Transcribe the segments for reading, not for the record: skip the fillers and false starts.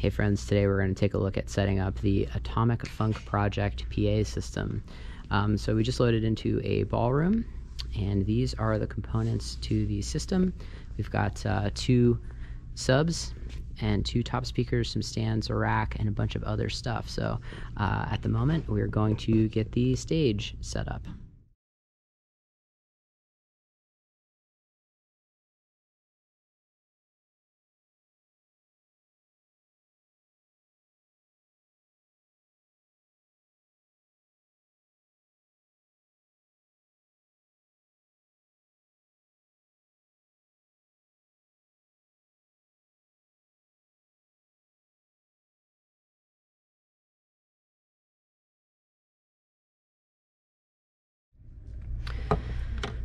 Hey friends, today we're going to take a look at setting up the Atomic Funk Project PA system. So we just loaded into a ballroom, and these are the components to the system. We've got two subs and two top speakers, some stands, a rack, and a bunch of other stuff. So at the moment, we're going to get the stage set up.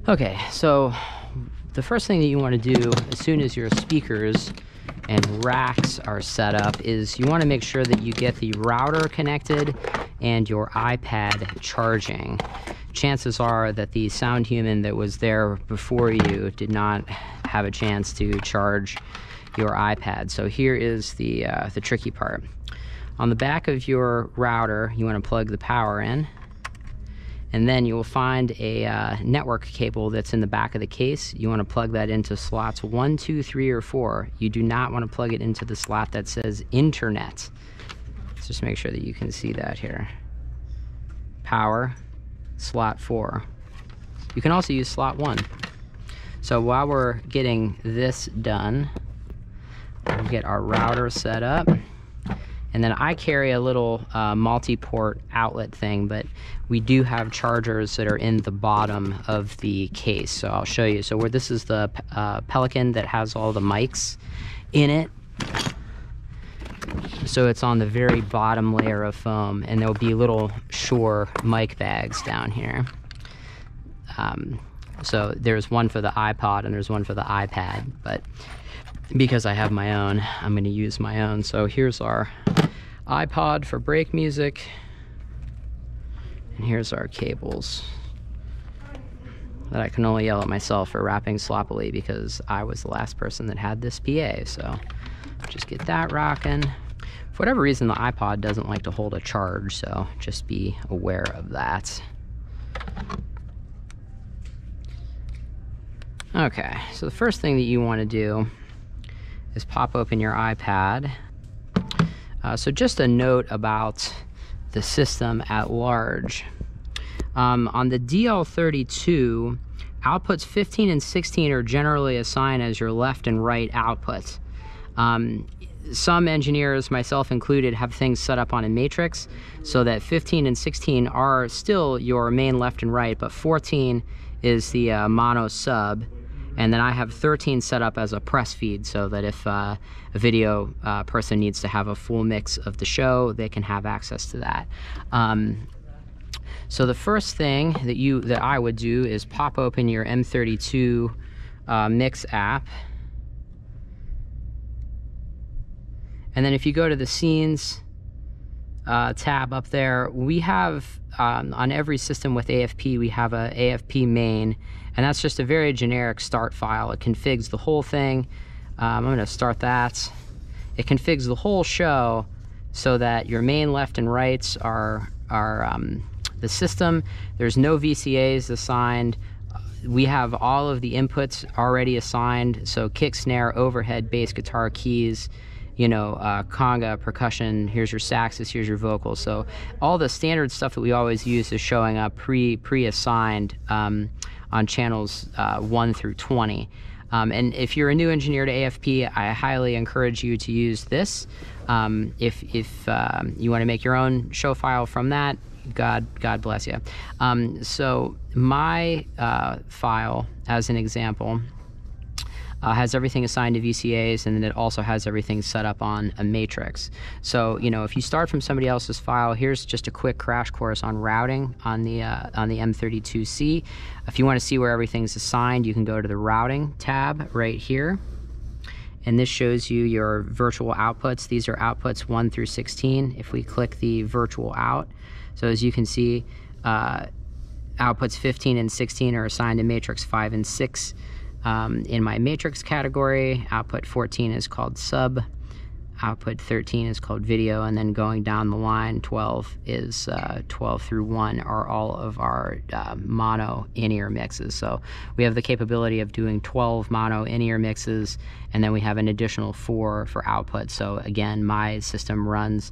Okay, so the first thing that you want to do as soon as your speakers and racks are set up is you want to make sure that you get the router connected and your iPad charging. Chances are that the sound human that was there before you did not have a chance to charge your iPad. So here is the tricky part. On the back of your router, you want to plug the power in. And then you will find a network cable that's in the back of the case. You want to plug that into slots 1, 2, 3, or 4. You do not want to plug it into the slot that says Internet. Let's just make sure that you can see that here. Power, slot 4. You can also use slot 1. So while we're getting this done, we'll get our router set up. And then I carry a little multi-port outlet thing, but we do have chargers that are in the bottom of the case, so I'll show you. So this is the Pelican that has all the mics in it. So it's on the very bottom layer of foam, and there'll be little Shure mic bags down here. So there's one for the iPod and there's one for the iPad, but because I have my own, I'm going to use my own. So here's our iPod for break music, and here's our cables that I can only yell at myself for wrapping sloppily because I was the last person that had this PA. So just get that rocking. For whatever reason, the iPod doesn't like to hold a charge, so just be aware of that. Okay, so the first thing that you want to do is pop open your iPad. So just a note about the system at large. On the DL32, outputs 15 and 16 are generally assigned as your left and right outputs. Some engineers, myself included, have things set up on a matrix so that 15 and 16 are still your main left and right, but 14 is the mono sub. And then I have 13 set up as a press feed so that if a video person needs to have a full mix of the show, they can have access to that. So the first thing that I would do is pop open your M32 mix app. And then if you go to the scenes tab up there, we have on every system with AFP, we have a AFP main, and that's just a very generic start file. It configs the whole thing. I'm going to start that. It configs the whole show so that your main left and rights are the system. There's no VCAs assigned. We have all of the inputs already assigned, so kick, snare, overhead, bass, guitar, keys, you know, conga, percussion, here's your saxes, here's your vocals. So all the standard stuff that we always use is showing up pre-assigned on channels 1 through 20. And if you're a new engineer to AFP, I highly encourage you to use this. If you want to make your own show file from that, God bless you. So my file, as an example, has everything assigned to VCAs, and then it also has everything set up on a matrix. So, you know, if you start from somebody else's file, here's just a quick crash course on routing on the M32C. If you want to see where everything's assigned, you can go to the routing tab right here. And this shows you your virtual outputs. These are outputs 1 through 16. If we click the virtual out, so as you can see, outputs 15 and 16 are assigned to matrix 5 and 6. In my matrix category, output 14 is called sub. output 13 is called video, and then going down the line 12 is 12 through 1 are all of our mono in-ear mixes. So we have the capability of doing 12 mono in-ear mixes, and then we have an additional 4 for output. So again, my system runs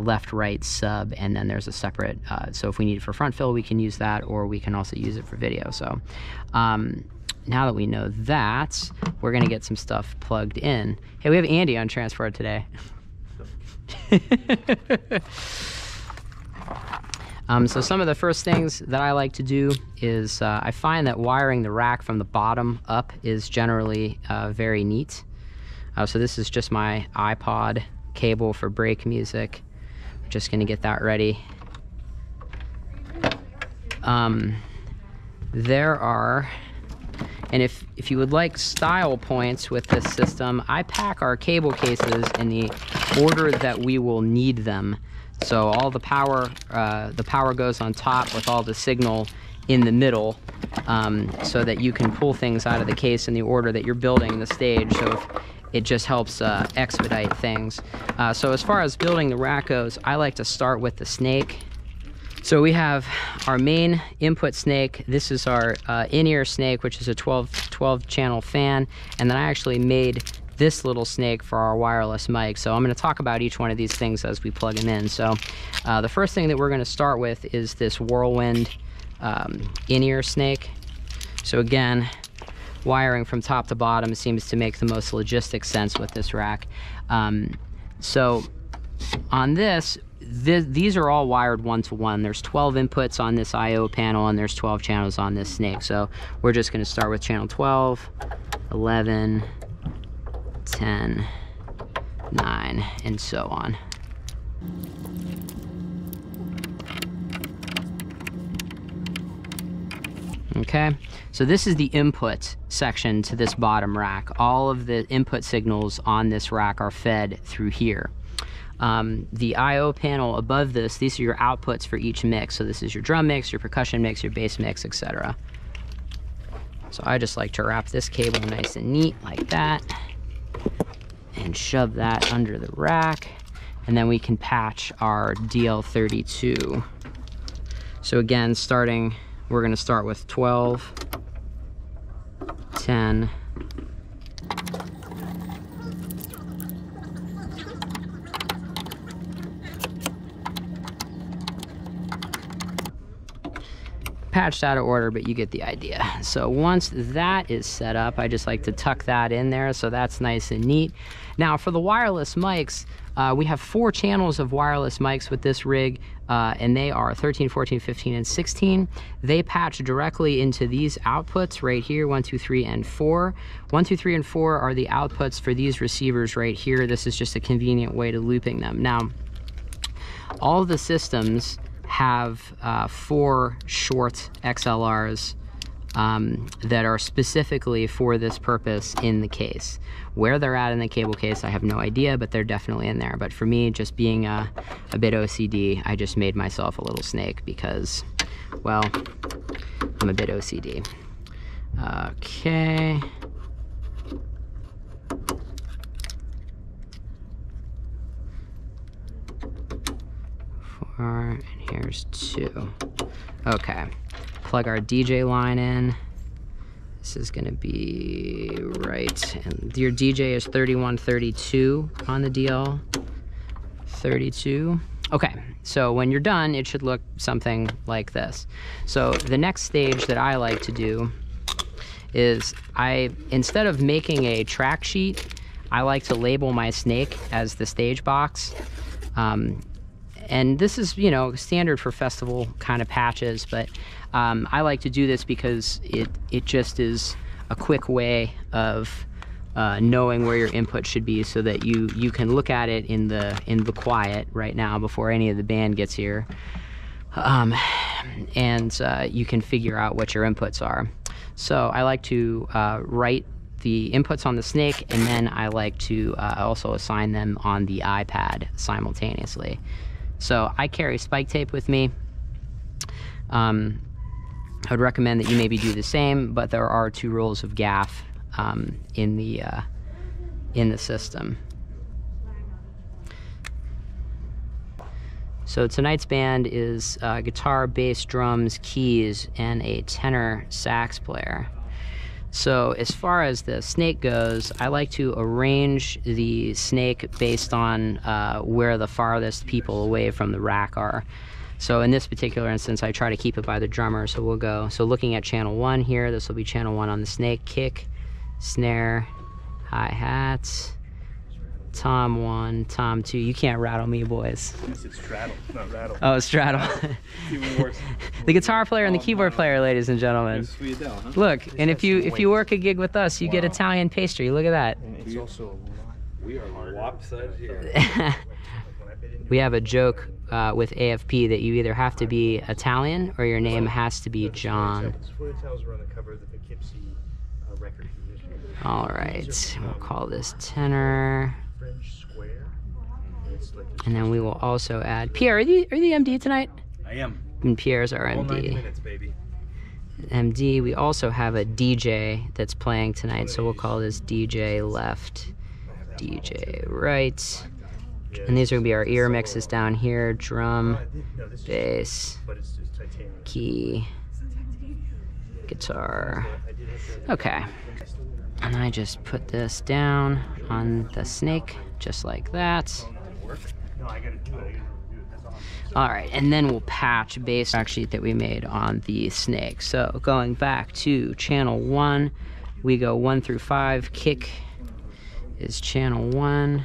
left, right, sub, and then there's a separate, so if we need it for front fill we can use that, or we can also use it for video. So now that we know that, we're gonna get some stuff plugged in. Hey, we have Andy on transport today. So some of the first things that I like to do is I find that wiring the rack from the bottom up is generally very neat. So this is just my iPod cable for break music. I'm just gonna get that ready. There are, and if you would like style points with this system, I pack our cable cases in the order that we will need them. So all the power goes on top with all the signal in the middle, so that you can pull things out of the case in the order that you're building the stage. So if, it just helps expedite things. So as far as building the rack goes, I like to start with the snake. So we have our main input snake. This is our in-ear snake, which is a 12-channel fan. And then I actually made this little snake for our wireless mic. So I'm gonna talk about each one of these things as we plug them in. So the first thing that we're gonna start with is this Whirlwind in-ear snake. So again, wiring from top to bottom seems to make the most logistic sense with this rack. So on this, these are all wired one-to-one. There's 12 inputs on this IO panel, and there's 12 channels on this snake. So we're just gonna start with channel 12, 11, 10, 9, and so on. Okay, so this is the input section to this bottom rack. All of the input signals on this rack are fed through here. The IO panel above this, these are your outputs for each mix. So this is your drum mix, your percussion mix, your bass mix, etc. So I just like to wrap this cable nice and neat like that and shove that under the rack. And then we can patch our DL32. So again, starting, we're gonna start with 12, 10, patched out of order, but you get the idea. So once that is set up, I just like to tuck that in there, so that's nice and neat. Now for the wireless mics, we have 4 channels of wireless mics with this rig, and they are 13, 14, 15, and 16. They patch directly into these outputs right here, 1, 2, 3, and 4. 1, 2, 3, and 4 are the outputs for these receivers right here. This is just a convenient way to looping them. Now, all the systems have 4 short XLRs that are specifically for this purpose in the case. Where they're at in the cable case, I have no idea, but they're definitely in there. But for me, just being a bit OCD, I just made myself a little snake because, well, I'm a bit OCD. Okay. And here's 2. Okay, plug our DJ line in. This is gonna be right, and your DJ is 3132 on the DL32. Okay, so when you're done, it should look something like this. So the next stage that I like to do is instead of making a track sheet, I like to label my snake as the stage box. And this is, you know, standard for festival kind of patches, but I like to do this because it just is a quick way of knowing where your input should be, so that you can look at it in the quiet right now before any of the band gets here, and you can figure out what your inputs are. So I like to write the inputs on the snake, and then I like to also assign them on the iPad simultaneously. So I carry spike tape with me. I would recommend that you maybe do the same, but there are 2 rules of gaff in the system. So tonight's band is guitar, bass, drums, keys, and a tenor sax player. So as far as the snake goes, I like to arrange the snake based on where the farthest people away from the rack are. So in this particular instance, I try to keep it by the drummer, so we'll go. So looking at channel 1 here, this will be channel 1 on the snake: kick, snare, hi-hats, tom 1, tom 2. You can't rattle me, boys. Yes, it's straddle, not rattle. Oh, straddle. Even worse. The guitar player and the keyboard player, ladies and gentlemen. Look, and if you work a gig with us, you get Italian pastry. Look at that. And it's also we are lopsided here. We have a joke with AFP that you either have to be Italian or your name has to be John. All right, we'll call this tenor. And then we will also add Pierre. Are you the MD tonight? I am. And Pierre's our MD. All 90 minutes, baby. MD. We also have a DJ that's playing tonight, so we'll call this DJ left, DJ right. And these are going to be our ear mixes down here: drum, bass, key, guitar. Okay. And I just put this down on the snake, just like that. All right, and then we'll patch bass track sheet that we made on the snake. So going back to channel 1, we go 1 through 5. Kick is channel 1.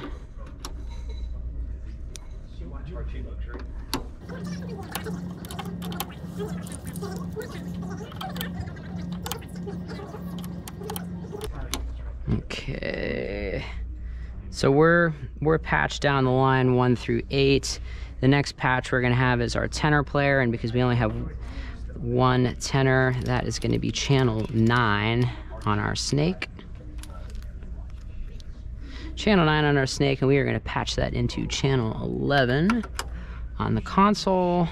Okay, so we're patched down the line 1 through 8. The next patch we're gonna have is our tenor player, and because we only have one tenor, that is gonna be channel 9 on our snake. Channel 9 on our snake, and we are gonna patch that into channel 11 on the console.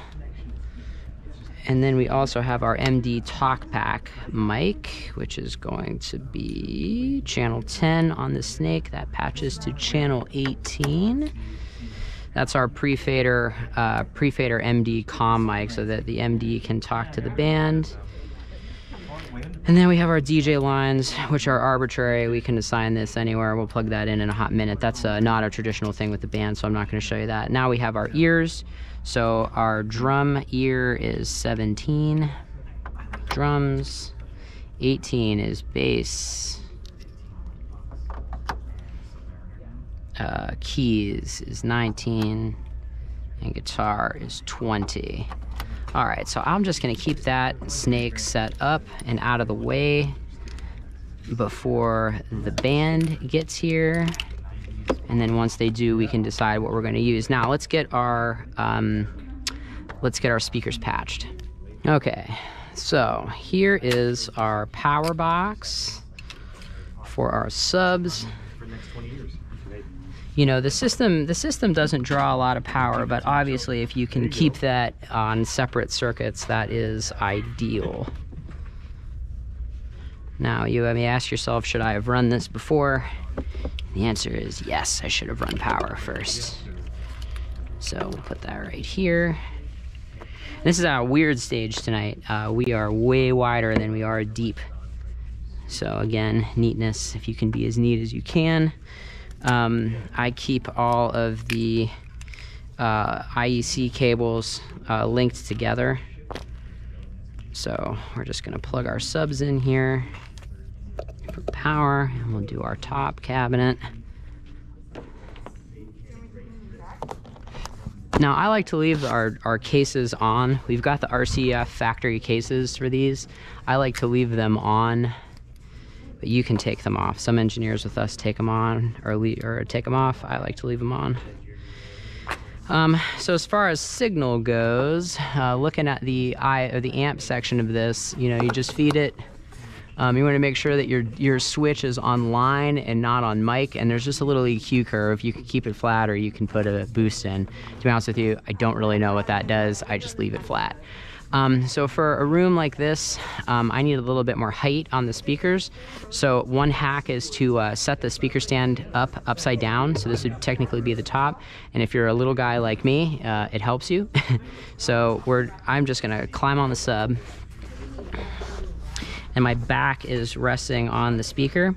And then we also have our MD TalkPack mic, which is going to be channel 10 on the snake. That patches to channel 18. That's our pre-fader MD comm mic, so that the MD can talk to the band. And then we have our DJ lines, which are arbitrary. We can assign this anywhere. We'll plug that in a hot minute. That's not a traditional thing with the band, so I'm not going to show you that. Now we have our ears. So our drum ear is 17. Drums. 18 is bass. Keys is 19. And guitar is 20. All right, so I'm just gonna keep that snake set up and out of the way before the band gets here. And then once they do, we can decide what we're gonna use. Now let's get our speakers patched. Okay, so here is our power box for our subs. For the next 20 years. You know, the system doesn't draw a lot of power, but obviously if you can keep that on separate circuits, that is ideal. Now you may ask yourself, should I have run this before? The answer is yes, I should have run power first. So we'll put that right here. And this is our weird stage tonight. We are way wider than we are deep. So again, neatness, if you can be as neat as you can. I keep all of the IEC cables linked together. So we're just gonna plug our subs in here for power, and we'll do our top cabinet. Now I like to leave our cases on. We've got the RCF factory cases for these. I like to leave them on, but you can take them off. Some engineers with us take them on or take them off. I like to leave them on. So as far as signal goes, looking at the amp section of this, you know, you just feed it. You want to make sure that your switch is on line and not on mic, and there's just a little EQ curve. You can keep it flat or you can put a boost in. To be honest with you, I don't really know what that does. I just leave it flat. So for a room like this, I need a little bit more height on the speakers. So one hack is to set the speaker stand up upside down. So this would technically be the top. And if you're a little guy like me, it helps you. So I'm just gonna climb on the sub. And my back is resting on the speaker.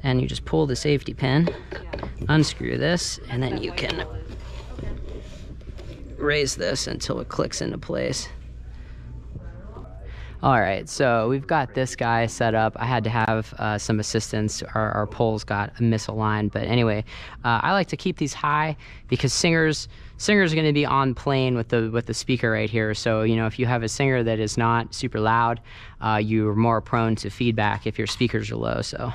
And you just pull the safety pin, unscrew this, and then you can raise this until it clicks into place. All right, so we've got this guy set up. I had to have some assistance. Our poles got misaligned, but anyway, I like to keep these high because singers are going to be on plane with the speaker right here. So, you know, if you have a singer that is not super loud, you're more prone to feedback if your speakers are low. So,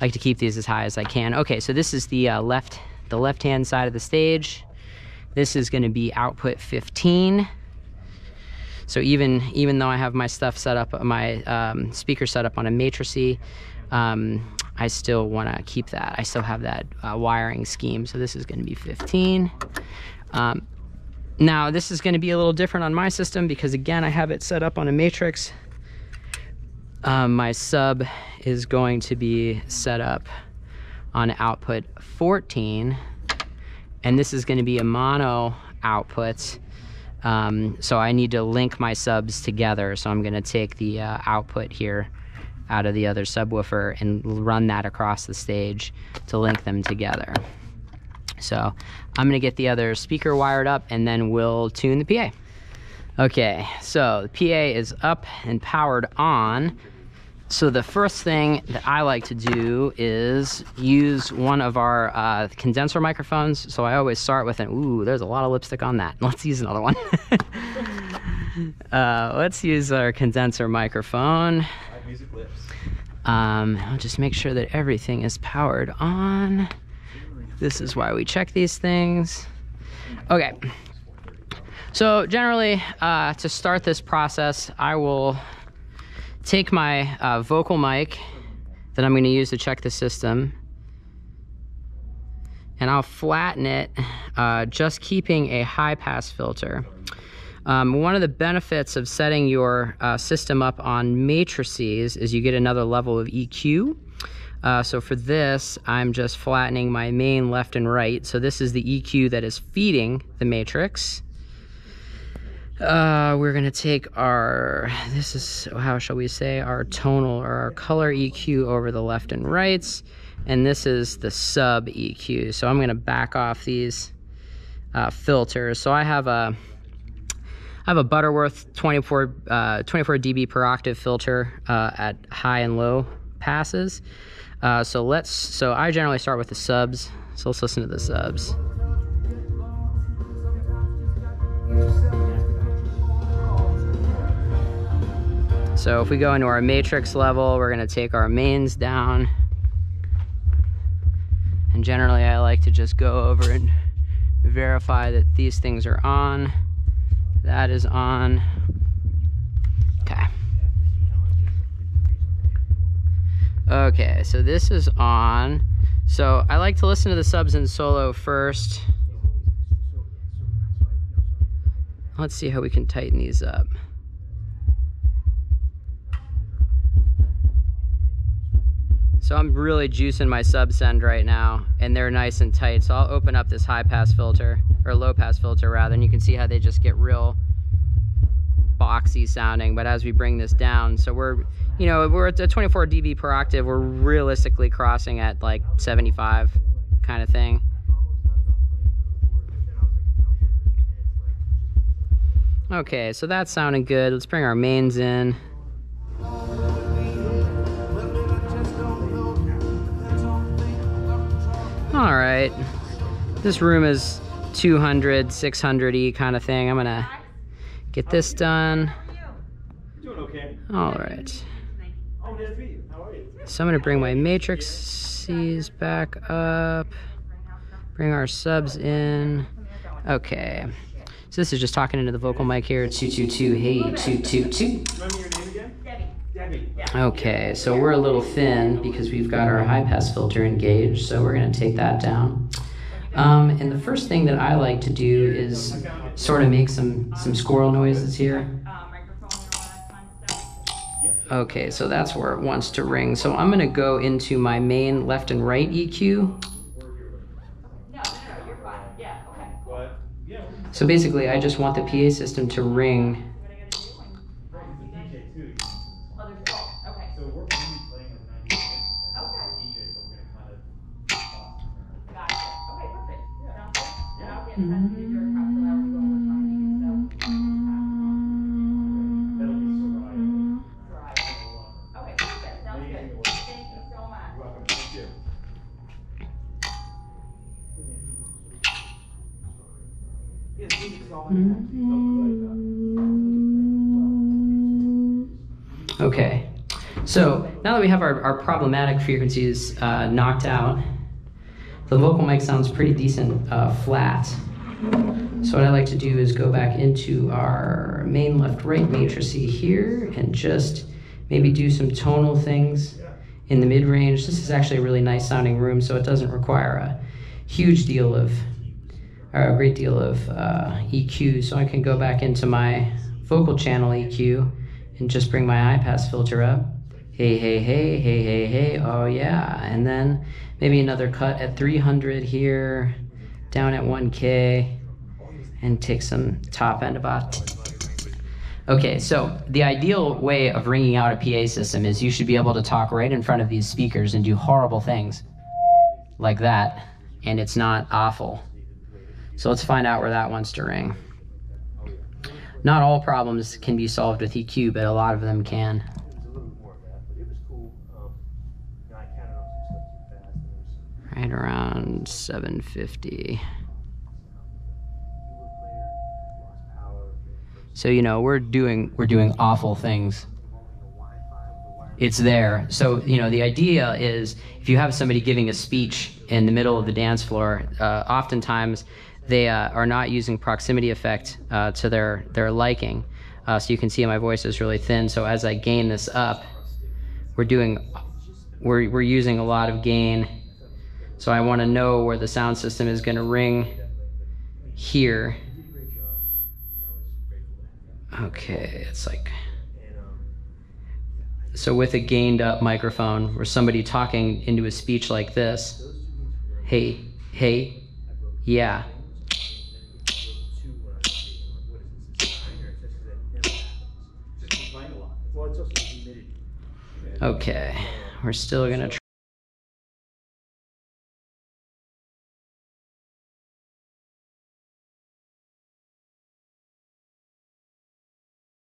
I like to keep these as high as I can. Okay, so this is the left-hand side of the stage. This is going to be output 15. So even though I have my stuff set up, my speaker set up on a matrixy, I still want to keep that. I still have that wiring scheme. So this is going to be 15. Now this is going to be a little different on my system because again I have it set up on a matrix. My sub is going to be set up on output 14, and this is going to be a mono output. So I need to link my subs together. So I'm going to take the output here out of the other subwoofer and run that across the stage to link them together. So I'm going to get the other speaker wired up and then we'll tune the PA. Okay, so the PA is up and powered on. So the first thing that I like to do is use one of our condenser microphones. So I always start with an, ooh, there's a lot of lipstick on that. Let's use another one. Let's use our condenser microphone. I have music lips. I'll just make sure that everything is powered on. This is why we check these things. Okay. So generally, to start this process, I will take my vocal mic that I'm going to use to check the system, and I'll flatten it, just keeping a high-pass filter. One of the benefits of setting your system up on matrices is you get another level of EQ. So for this, I'm just flattening my main left and right. So this is the EQ that is feeding the matrix. We're gonna take our, this is, how shall we say, our tonal or our color EQ over the left and rights, and this is the sub EQ. So I'm gonna back off these filters. So I have a Butterworth 24 dB per octave filter at high and low passes. So I generally start with the subs. So let's listen to the subs. So if we go into our matrix level, we're gonna take our mains down. And generally I like to just go over and verify that these things are on. That is on. Okay. Okay, so this is on. So I like to listen to the subs in solo first. Let's see how we can tighten these up. So I'm really juicing my subsend right now, and they're nice and tight. So I'll open up this high pass filter, or low pass filter rather, and you can see how they just get real boxy sounding. But as we bring this down, so we're at 24 dB per octave. We're realistically crossing at like 75 kind of thing. Okay, so that's sounding good. Let's bring our mains in. All right, this room is 200, 600-y kind of thing. I'm gonna get this done. Doing okay. All right. Oh, nice to meet you. How are you? So I'm gonna bring my matrices back up, bring our subs in. Okay, so this is just talking into the vocal mic here. 222, hey, 222. Remember your name again? Debbie. Okay, so we're a little thin because we've got our high pass filter engaged, so we're going to take that down. And the first thing that I like to do is sort of make some squirrel noises here. Okay, so that's where it wants to ring. So I'm gonna go into my main left and right EQ. So basically, I just want the PA system to ring. Okay, so now that we have our problematic frequencies knocked out, the vocal mic sounds pretty decent flat. So what I like to do is go back into our main left-right matrices here and just maybe do some tonal things in the mid-range. This is actually a really nice sounding room, so it doesn't require a huge deal of, or a great deal of EQ. So I can go back into my vocal channel EQ and just bring my iPass filter up. Hey, hey, hey, hey, hey, hey, oh yeah. And then maybe another cut at 300 here, down at 1K, and take some top end of Okay, so the ideal way of ringing out a PA system is you should be able to talk right in front of these speakers and do horrible things like that, and it's not awful. So let's find out where that wants to ring. Not all problems can be solved with EQ, but a lot of them can. Right around 750. So you know, we're doing awful things. It's there. So you know, the idea is if you have somebody giving a speech in the middle of the dance floor, oftentimes they are not using proximity effect to their liking. So you can see my voice is really thin. So as I gain this up, we're using a lot of gain. So I want to know where the sound system is going to ring here. Okay, it's like, so with a gained up microphone where somebody talking into a speech like this, hey, hey, yeah. Okay, we're still gonna try.